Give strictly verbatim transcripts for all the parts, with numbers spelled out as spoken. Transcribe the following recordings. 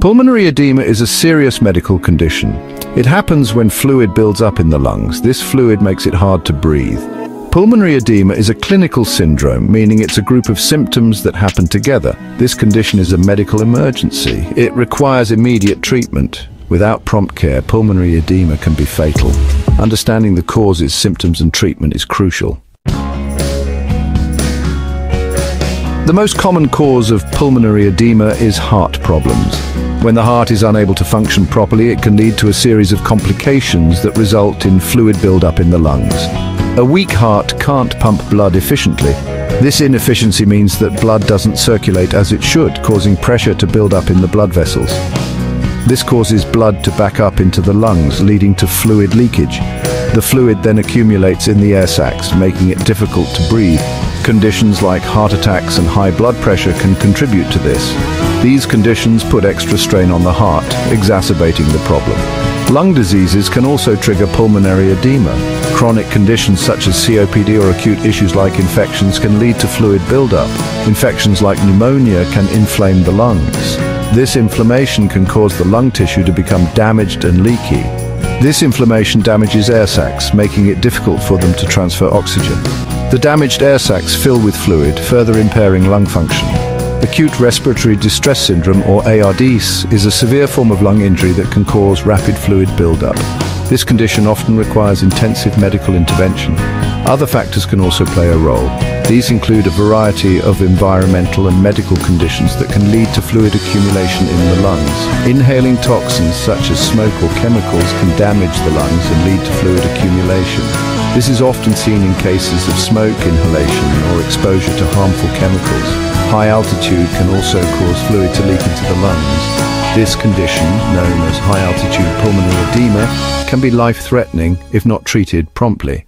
Pulmonary edema is a serious medical condition. It happens when fluid builds up in the lungs. This fluid makes it hard to breathe. Pulmonary edema is a clinical syndrome, meaning it's a group of symptoms that happen together. This condition is a medical emergency. It requires immediate treatment. Without prompt care, pulmonary edema can be fatal. Understanding the causes, symptoms, and treatment is crucial. The most common cause of pulmonary edema is heart problems. When the heart is unable to function properly, it can lead to a series of complications that result in fluid buildup in the lungs. A weak heart can't pump blood efficiently. This inefficiency means that blood doesn't circulate as it should, causing pressure to build up in the blood vessels. This causes blood to back up into the lungs, leading to fluid leakage. The fluid then accumulates in the air sacs, making it difficult to breathe. Conditions like heart attacks and high blood pressure can contribute to this. These conditions put extra strain on the heart, exacerbating the problem. Lung diseases can also trigger pulmonary edema. Chronic conditions such as C O P D or acute issues like infections can lead to fluid buildup. Infections like pneumonia can inflame the lungs. This inflammation can cause the lung tissue to become damaged and leaky. This inflammation damages air sacs, making it difficult for them to transfer oxygen. The damaged air sacs fill with fluid, further impairing lung function. Acute respiratory distress syndrome, or A R D S, is a severe form of lung injury that can cause rapid fluid buildup. This condition often requires intensive medical intervention. Other factors can also play a role. These include a variety of environmental and medical conditions that can lead to fluid accumulation in the lungs. Inhaling toxins such as smoke or chemicals can damage the lungs and lead to fluid accumulation. This is often seen in cases of smoke inhalation or exposure to harmful chemicals. High altitude can also cause fluid to leak into the lungs. This condition, known as high-altitude pulmonary edema, can be life-threatening if not treated promptly.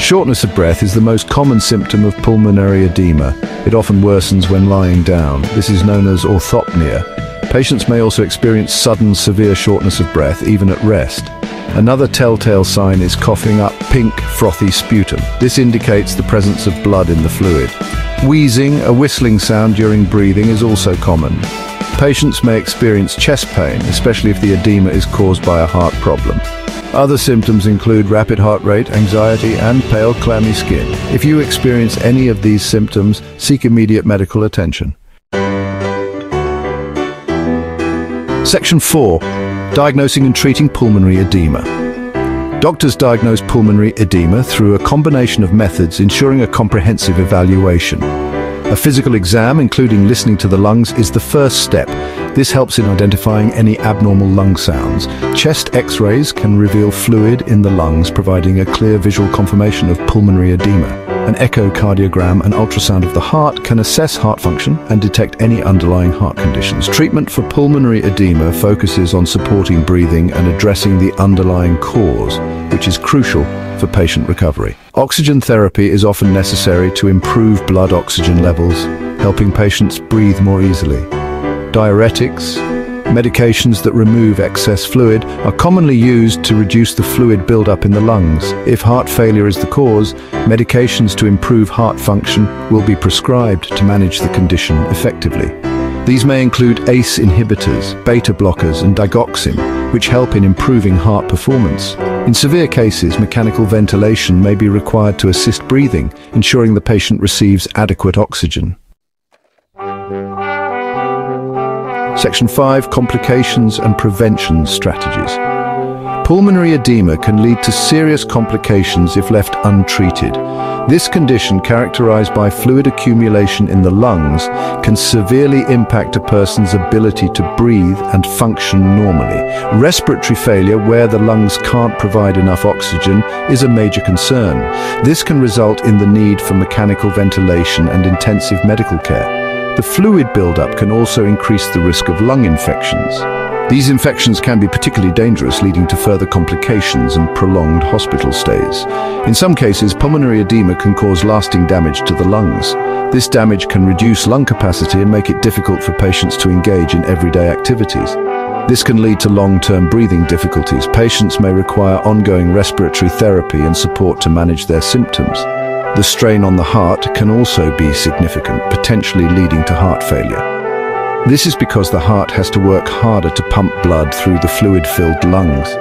Shortness of breath is the most common symptom of pulmonary edema. It often worsens when lying down. This is known as orthopnea. Patients may also experience sudden, severe shortness of breath, even at rest. Another telltale sign is coughing up pink, frothy sputum. This indicates the presence of blood in the fluid. Wheezing, a whistling sound during breathing, is also common. Patients may experience chest pain, especially if the edema is caused by a heart problem. Other symptoms include rapid heart rate, anxiety, and pale, clammy skin. If you experience any of these symptoms, seek immediate medical attention. Section four. Diagnosing and treating pulmonary edema. Doctors diagnose pulmonary edema through a combination of methods, ensuring a comprehensive evaluation. A physical exam, including listening to the lungs, is the first step. This helps in identifying any abnormal lung sounds. Chest X-rays can reveal fluid in the lungs, providing a clear visual confirmation of pulmonary edema. An echocardiogram and ultrasound of the heart can assess heart function and detect any underlying heart conditions. Treatment for pulmonary edema focuses on supporting breathing and addressing the underlying cause, which is crucial for patient recovery. Oxygen therapy is often necessary to improve blood oxygen levels, helping patients breathe more easily. Diuretics, medications that remove excess fluid, are commonly used to reduce the fluid buildup in the lungs. If heart failure is the cause, medications to improve heart function will be prescribed to manage the condition effectively. These may include A C E inhibitors, beta blockers, and digoxin, which help in improving heart performance. In severe cases, mechanical ventilation may be required to assist breathing, ensuring the patient receives adequate oxygen. Section five. Complications and prevention strategies. Pulmonary edema can lead to serious complications if left untreated. This condition, characterized by fluid accumulation in the lungs, can severely impact a person's ability to breathe and function normally. Respiratory failure, where the lungs can't provide enough oxygen, is a major concern. This can result in the need for mechanical ventilation and intensive medical care. The fluid buildup can also increase the risk of lung infections. These infections can be particularly dangerous, leading to further complications and prolonged hospital stays. In some cases, pulmonary edema can cause lasting damage to the lungs. This damage can reduce lung capacity and make it difficult for patients to engage in everyday activities. This can lead to long-term breathing difficulties. Patients may require ongoing respiratory therapy and support to manage their symptoms. The strain on the heart can also be significant, potentially leading to heart failure. This is because the heart has to work harder to pump blood through the fluid-filled lungs.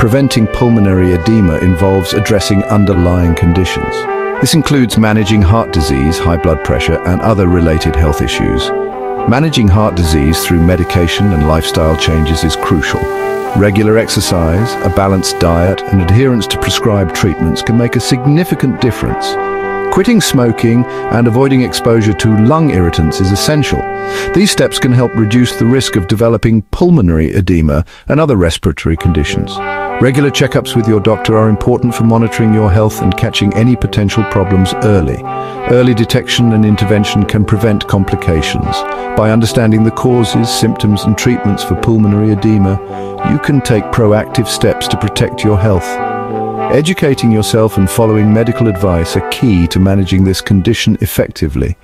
Preventing pulmonary edema involves addressing underlying conditions. This includes managing heart disease, high blood pressure, and other related health issues. Managing heart disease through medication and lifestyle changes is crucial. Regular exercise, a balanced diet, and adherence to prescribed treatments can make a significant difference. Quitting smoking and avoiding exposure to lung irritants is essential. These steps can help reduce the risk of developing pulmonary edema and other respiratory conditions. Regular checkups with your doctor are important for monitoring your health and catching any potential problems early. Early detection and intervention can prevent complications. By understanding the causes, symptoms, and treatments for pulmonary edema, you can take proactive steps to protect your health. Educating yourself and following medical advice are key to managing this condition effectively.